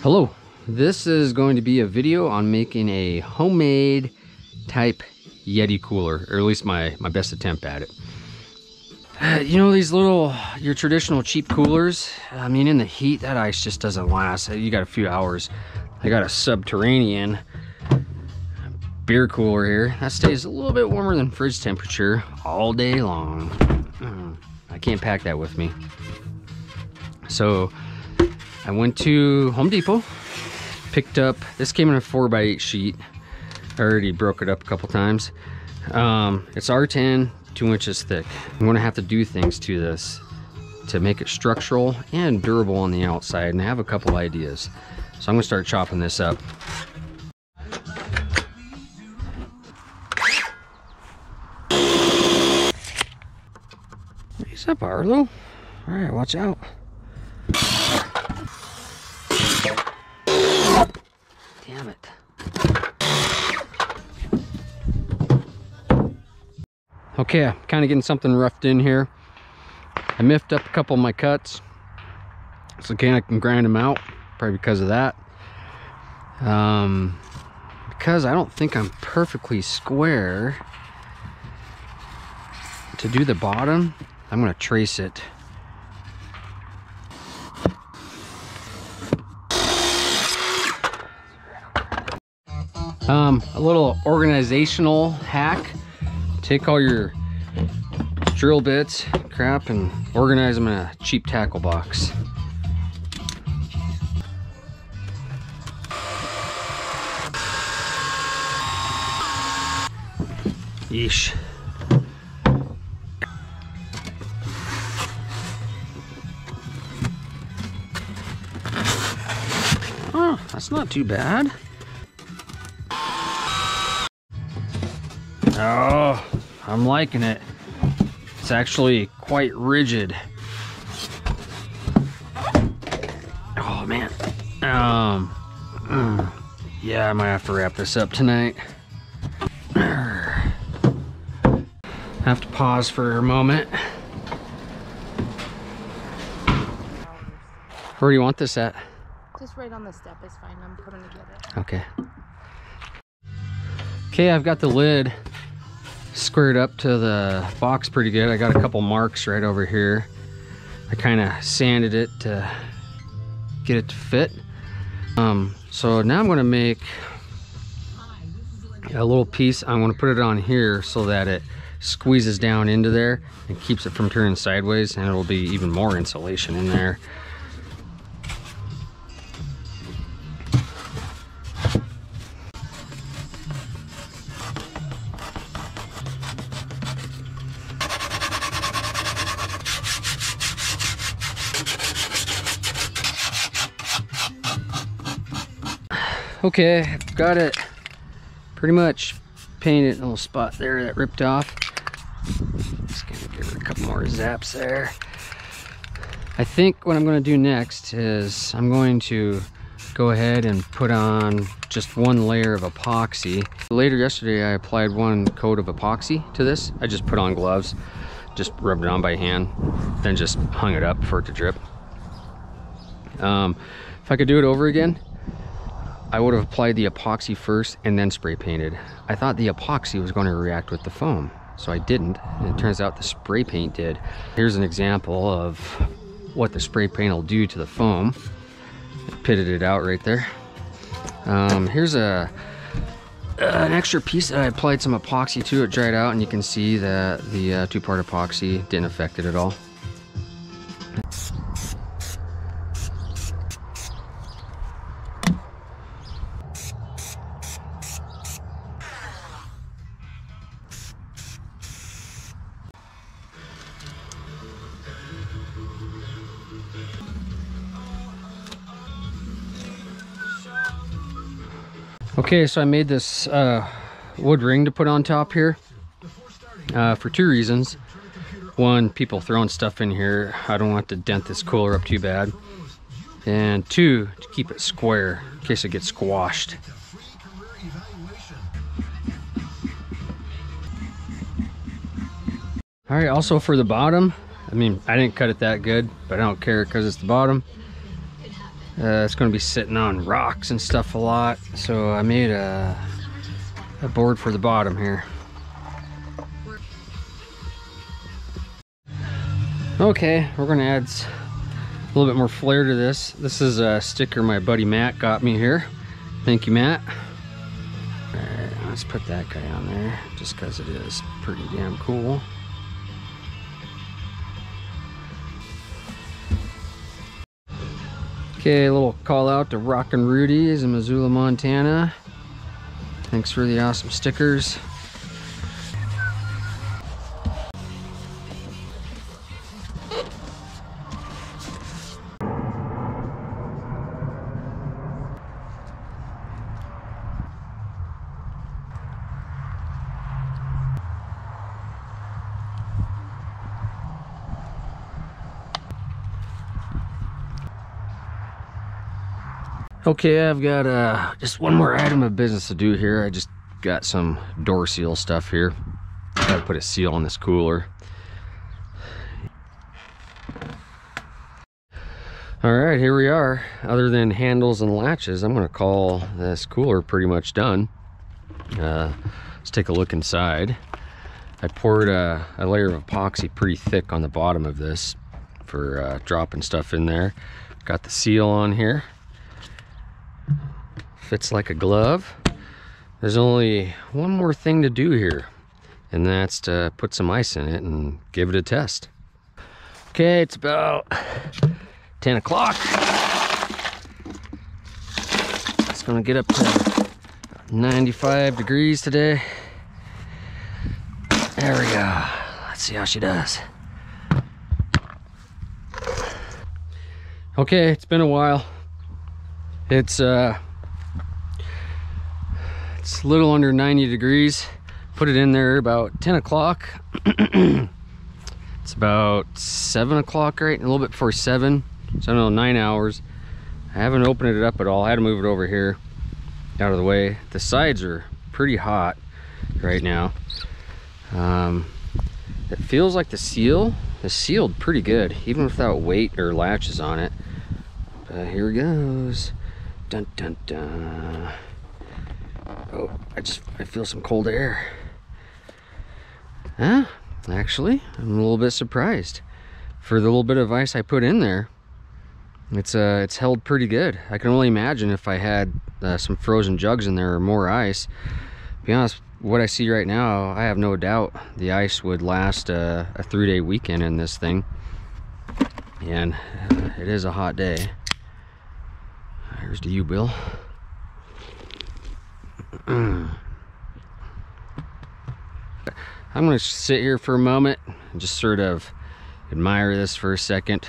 Hello, this is going to be a video on making a homemade type Yeti cooler, or at least my best attempt at it. You know, these little, your traditional cheap coolers, I mean, in the heat, that ice just doesn't last. You got a few hours. I got a subterranean beer cooler here that stays a little bit warmer than fridge temperature all day long. I can't pack that with me. So I went to Home Depot, picked up, this came in a 4x8 sheet. I already broke it up a couple times. It's R10, 2 inches thick. I'm gonna have to do things to this to make it structural and durable on the outside, and I have a couple ideas. So I'm gonna start chopping this up. He's up, Arlo. All right, watch out. Damn it. Okay, I'm kind of getting something roughed in here. I miffed up a couple of my cuts. So again, I can grind them out, probably because of that. Because I don't think I'm perfectly square to do the bottom, I'm gonna trace it. A little organizational hack. Take all your drill bits, crap, and organize them in a cheap tackle box. Yeesh. Oh, that's not too bad. Oh, I'm liking it. It's actually quite rigid. Oh man. Yeah, I might have to wrap this up tonight. I have to pause for a moment. Where do you want this at? Just right on the step is fine. I'm coming to get it. Okay. Okay, I've got the lid squared up to the box pretty good. I got a couple marks right over here. I kind of sanded it to get it to fit. So now I'm going to make a little piece. I'm going to put it on here so that it squeezes down into there and keeps it from turning sideways, and it'll be even more insulation in there. Okay, I've got it pretty much painted in a little spot there that ripped off. Just gonna give it a couple more zaps there. I think what I'm gonna do next is I'm going to go ahead and put on just one layer of epoxy. Later yesterday, I applied one coat of epoxy to this. I just put on gloves, just rubbed it on by hand, then just hung it up for it to drip. If I could do it over again, I would have applied the epoxy first and then spray painted. I thought the epoxy was going to react with the foam, so I didn't, and it turns out the spray paint did. Here's an example of what the spray paint will do to the foam. I pitted it out right there. Here's an extra piece that I applied some epoxy to. It dried out, and you can see that the two-part epoxy didn't affect it at all. Okay, so I made this wood ring to put on top here for two reasons. One, people throwing stuff in here. I don't want to dent this cooler up too bad. And two, to keep it square in case it gets squashed. All right, also for the bottom, I mean, I didn't cut it that good, but I don't care because it's the bottom. It's going to be sitting on rocks and stuff a lot, so I made a board for the bottom here. Okay, we're going to add a little bit more flair to this. This is a sticker my buddy Matt got me here. Thank you, Matt. All right, let's put that guy on there just because it is pretty damn cool. Okay, a little call out to Rockin' Rudy's in Missoula, Montana. Thanks for the awesome stickers. Okay, I've got just one more item of business to do here. I just got some door seal stuff here. I gotta put a seal on this cooler. All right, here we are. Other than handles and latches, I'm gonna call this cooler pretty much done. Let's take a look inside. I poured a layer of epoxy pretty thick on the bottom of this for dropping stuff in there. Got the seal on here. Fits like a glove. There's only one more thing to do here, and that's to put some ice in it and give it a test. Okay, it's about 10 o'clock. It's gonna get up to 95 degrees today. There we go. Let's see how she does. Okay, it's been a while. It's a little under 90 degrees. Put it in there about 10 o'clock. It's about 7 o'clock, right? A little bit before 7. So I don't know, 9 hours. I haven't opened it up at all. I had to move it over here out of the way. The sides are pretty hot right now. It feels like the seal is sealed pretty good, even without weight or latches on it. But here it goes. Dun dun dun. Oh, I feel some cold air. Huh? Actually, I'm a little bit surprised. For the little bit of ice I put in there, it's held pretty good. I can only imagine if I had some frozen jugs in there or more ice. To be honest, what I see right now, I have no doubt the ice would last a 3-day weekend in this thing. And it is a hot day. Here's to you, Bill. I'm gonna sit here for a moment and just sort of admire this for a second.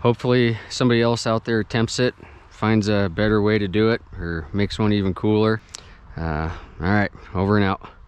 Hopefully somebody else out there attempts it, finds a better way to do it, or makes one even cooler. All right, over and out.